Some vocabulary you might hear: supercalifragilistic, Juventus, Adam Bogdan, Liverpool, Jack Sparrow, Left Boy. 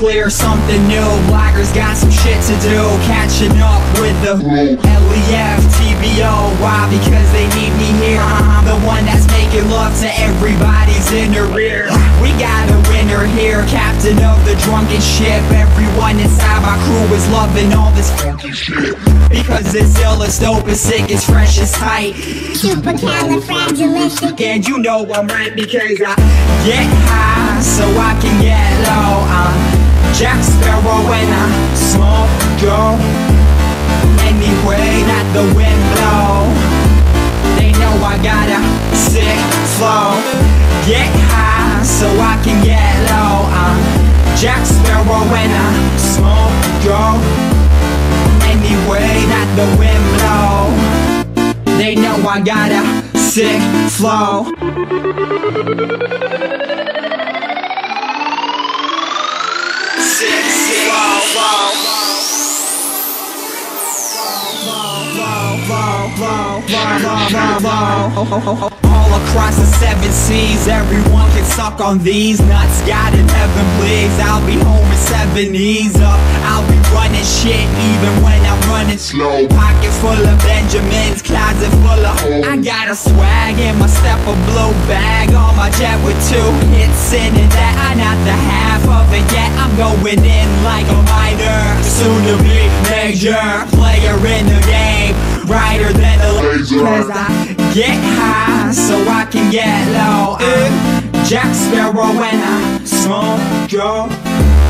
clear, something new. Bloggers got some shit to do, catching up with the LEFTBO. Why? Because they need me here. I'm the one that's making love to everybody's in the rear. We got a winner here, captain of the drunken ship. Everyone inside my crew is loving all this funky shit, because it's ill, it's dope, it's sick, it's fresh, it's tight, supercalifragilistic. And you know I'm right, because I get high so I can get low. I'm Jack Sparrow and I smoke go any way that the wind blow. They know I got a sick flow. Get high so I can get low. I'm Jack Sparrow and I smoke go any way that the wind blow. They know I got a sick flow. All across the 7 seas, everyone can suck on these nuts. God in heaven, please. I'll be home in 7 E's up. I'll be running shit even when I'm running slow. Pockets full of Benjamins, closet full of I got a swag in my stepper blue bag. On my jet with 2 hits in it. That I'm not the half of it yet. I'm going in like a minor, soon to be major. Player in the game, brighter than the laser. Cause I get high so I can get low. I'm Jack Sparrow and I smoke go